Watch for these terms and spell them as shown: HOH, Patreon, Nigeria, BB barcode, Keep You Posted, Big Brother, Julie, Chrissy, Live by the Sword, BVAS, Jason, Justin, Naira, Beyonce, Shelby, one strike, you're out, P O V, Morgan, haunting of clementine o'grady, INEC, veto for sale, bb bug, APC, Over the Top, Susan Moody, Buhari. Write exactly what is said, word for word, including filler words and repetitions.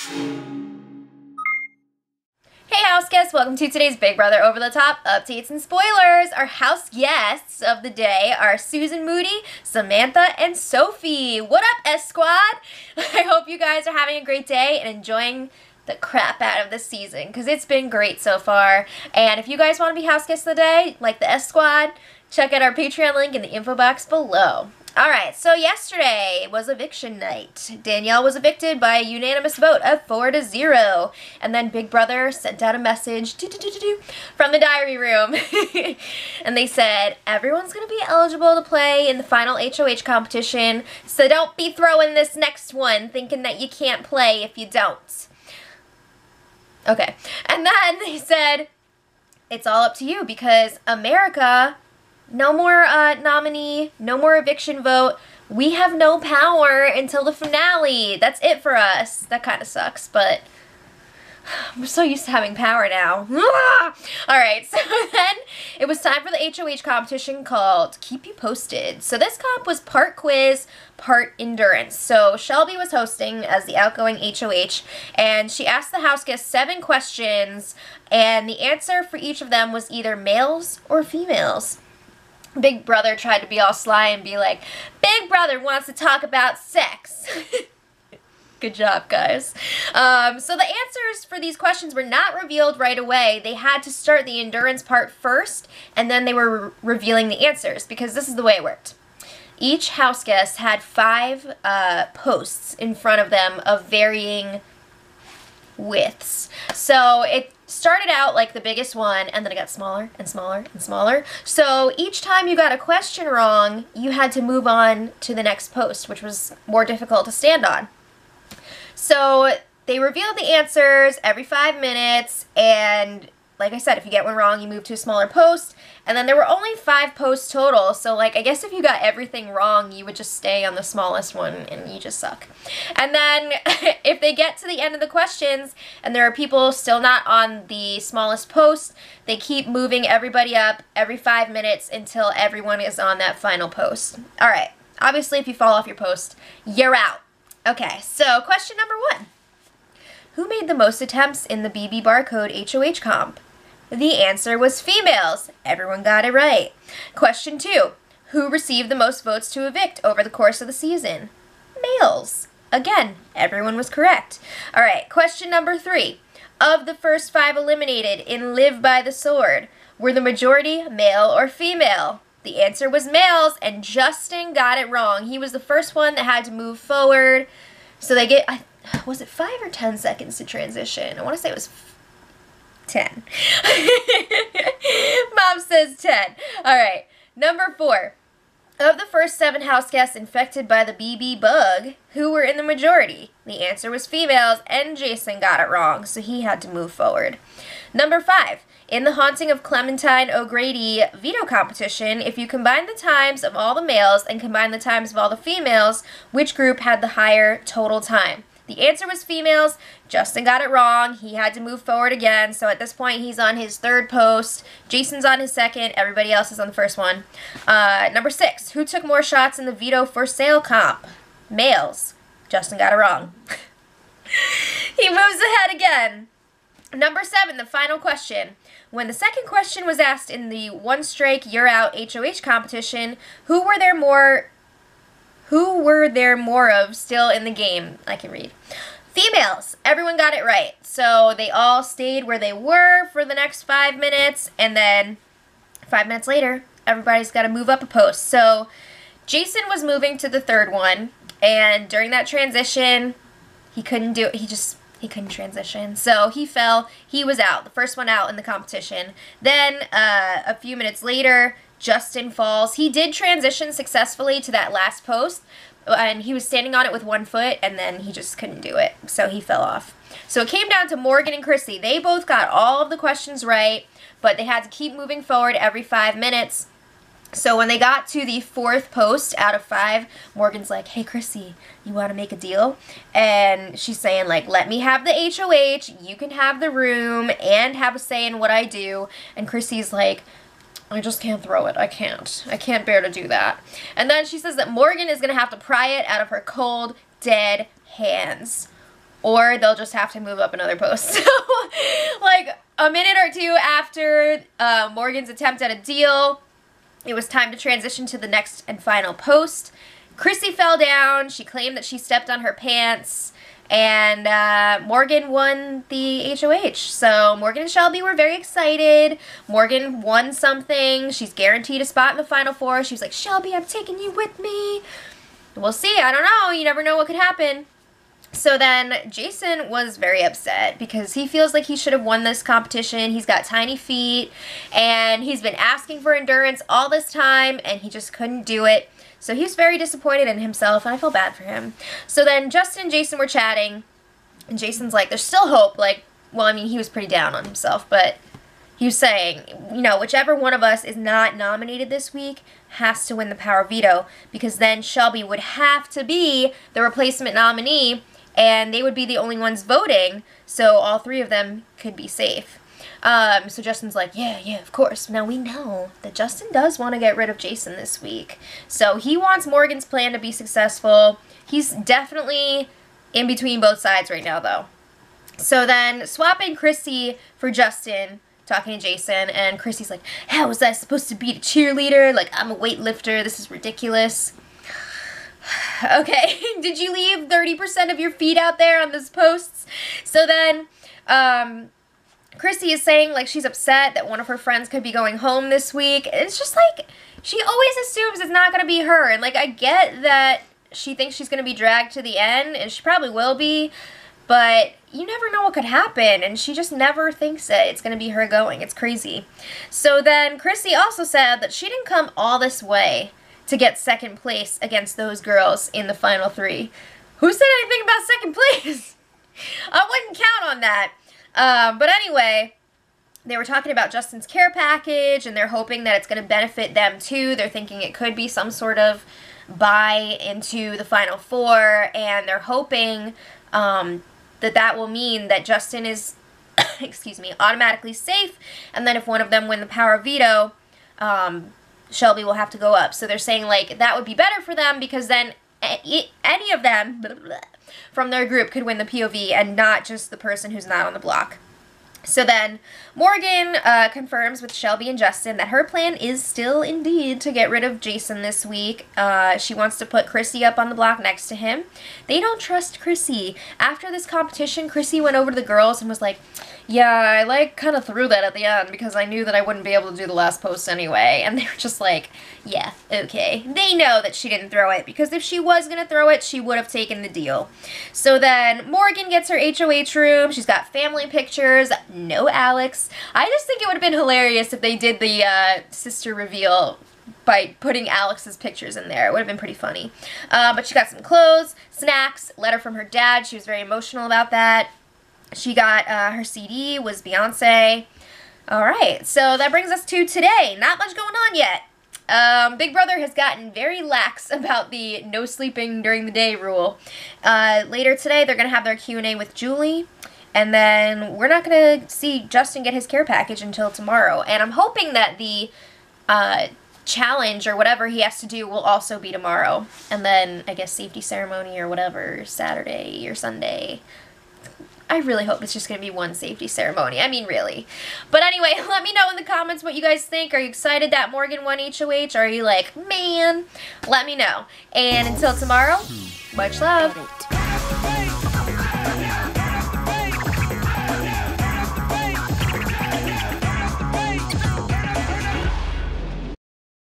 Hey house guests, welcome to today's Big Brother Over the Top updates and spoilers. Our house guests of the day are Susan Moody, Samantha, and Sophie. What up, S Squad? I hope you guys are having a great day and enjoying the crap out of this season because it's been great so far. And if you guys want to be house guests of the day, like the S Squad, check out our Patreon link in the info box below. Alright, so yesterday was eviction night. Danielle was evicted by a unanimous vote of four to zero. And then Big Brother sent out a message doo, doo, doo, doo, doo, from the diary room. And they said, everyone's going to be eligible to play in the final H O H competition, so don't be throwing this next one thinking that you can't play if you don't. Okay. And then they said, it's all up to you because America... No more uh, nominee, no more eviction vote. We have no power until the finale. That's it for us. That kind of sucks, but I'm so used to having power now. Alright, so then it was time for the H O H competition called Keep You Posted. So this comp was part quiz, part endurance. So Shelby was hosting as the outgoing H O H, and she asked the house guests seven questions, and the answer for each of them was either males or females. Big Brother tried to be all sly and be like, Big Brother wants to talk about sex. Good job, guys. Um, so the answers for these questions were not revealed right away. They had to start the endurance part first, and then they were re revealing the answers, because this is the way it worked. Each house guest had five uh, posts in front of them of varying widths. So it started out like the biggest one, and then it got smaller and smaller and smaller. So each time you got a question wrong, you had to move on to the next post, which was more difficult to stand on. So they revealed the answers every five minutes, and like I said, if you get one wrong, you move to a smaller post, and then there were only five posts total, so like I guess if you got everything wrong, you would just stay on the smallest one and you just suck. And then if they get to the end of the questions and there are people still not on the smallest post, they keep moving everybody up every five minutes until everyone is on that final post. Alright, obviously if you fall off your post, you're out. Okay, so question number one. Who made the most attempts in the B B barcode H O H comp? The answer was females. Everyone got it right. Question two. Who received the most votes to evict over the course of the season? Males. Again, everyone was correct. All right, question number three. Of the first five eliminated in Live by the Sword, were the majority male or female? The answer was males, and Justin got it wrong. He was the first one that had to move forward. So they get, I, was it five or ten seconds to transition? I want to say it was ten. Mom says ten. Alright, number four. Of the first seven house guests infected by the B B bug, who were in the majority? The answer was females, and Jason got it wrong, so he had to move forward. Number five. In the Haunting of Clementine O'Grady veto competition, if you combine the times of all the males and combine the times of all the females, which group had the higher total time? The answer was females. Justin got it wrong. He had to move forward again. So at this point, he's on his third post. Jason's on his second. Everybody else is on the first one. Uh, number six. Who took more shots in the veto for sale comp? Males. Justin got it wrong. He moves ahead again. Number seven. The final question. When the second question was asked in the one strike, you're out H O H competition, who were there more... Who were there more of still in the game? I can read. Females. Everyone got it right. So they all stayed where they were for the next five minutes. And then five minutes later, everybody's got to move up a post. So Jason was moving to the third one. And during that transition, he couldn't do it. He just... He couldn't transition, so he fell. He was out, the first one out in the competition. Then uh, a few minutes later, Justin falls. He did transition successfully to that last post, and he was standing on it with one foot, and then he just couldn't do it, so he fell off. So it came down to Morgan and Chrissy. They both got all of the questions right, but they had to keep moving forward every five minutes. So when they got to the fourth post out of five, Morgan's like, hey, Chrissy, you want to make a deal? And she's saying, like, let me have the H O H, you can have the room, and have a say in what I do. And Chrissy's like, I just can't throw it. I can't. I can't bear to do that. And then she says that Morgan is going to have to pry it out of her cold, dead hands. or they'll just have to move up another post. So, like, a minute or two after uh, Morgan's attempt at a deal, it was time to transition to the next and final post. Chrissy fell down. She claimed that she stepped on her pants, and uh, Morgan won the H O H. So Morgan and Shelby were very excited. Morgan won something. She's guaranteed a spot in the Final Four. She's like, Shelby, I'm taking you with me. We'll see. I don't know. You never know what could happen. So then Jason was very upset because he feels like he should have won this competition. He's got tiny feet, and he's been asking for endurance all this time, and he just couldn't do it. So he was very disappointed in himself, and I feel bad for him. So then Justin and Jason were chatting, and Jason's like, there's still hope. Like, well, I mean, he was pretty down on himself, but he was saying, you know, whichever one of us is not nominated this week has to win the power veto, because then Shelby would have to be the replacement nominee, and they would be the only ones voting, so all three of them could be safe. Um, so Justin's like, yeah, yeah, of course. Now we know that Justin does want to get rid of Jason this week. So he wants Morgan's plan to be successful. He's definitely in between both sides right now, though. So then swap in Chrissy for Justin, talking to Jason, and Chrissy's like, how was I supposed to be a cheerleader? Like, I'm a weightlifter. This is ridiculous. Okay, did you leave thirty percent of your feet out there on those posts? So then, um... Chrissy is saying, like, she's upset that one of her friends could be going home this week. It's just, like, she always assumes it's not going to be her. And, like, I get that she thinks she's going to be dragged to the end, and she probably will be, but you never know what could happen, and she just never thinks that it's going to be her going. It's crazy. So then Chrissy also said that she didn't come all this way to get second place against those girls in the final three. Who said anything about second place? I wouldn't count on that. Um, but anyway, they were talking about Justin's care package, and they're hoping that it's going to benefit them too. They're thinking it could be some sort of buy into the Final Four, and they're hoping um, that that will mean that Justin is, excuse me, automatically safe, and then if one of them win the power veto, um, Shelby will have to go up. So they're saying, like, that would be better for them because then any of them blah, blah, blah, from their group could win the P O V and not just the person who's not on the block. So then Morgan uh, confirms with Shelby and Justin that her plan is still indeed to get rid of Jason this week. Uh, she wants to put Chrissy up on the block next to him. They don't trust Chrissy. After this competition, Chrissy went over to the girls and was like, yeah, I like kind of threw that at the end because I knew that I wouldn't be able to do the last post anyway. And they were just like, yeah, okay. They know that she didn't throw it because if she was going to throw it, she would have taken the deal. So then Morgan gets her H O H room. She's got family pictures. No Alex. I just think it would have been hilarious if they did the uh, sister reveal by putting Alex's pictures in there. It would have been pretty funny. Uh, but she got some clothes, snacks, letter from her dad. She was very emotional about that. She got uh, her C D, was Beyonce. All right, so that brings us to today. Not much going on yet. Um, Big Brother has gotten very lax about the no sleeping during the day rule. Uh, later today, they're going to have their Q and A with Julie. And then we're not going to see Justin get his care package until tomorrow. And I'm hoping that the uh, challenge or whatever he has to do will also be tomorrow. And then, I guess, safety ceremony or whatever, Saturday or Sunday. I really hope it's just going to be one safety ceremony. I mean, really. But anyway, let me know in the comments what you guys think. Are you excited that Morgan won H O H? Are you like, man? Let me know. And until tomorrow, much love.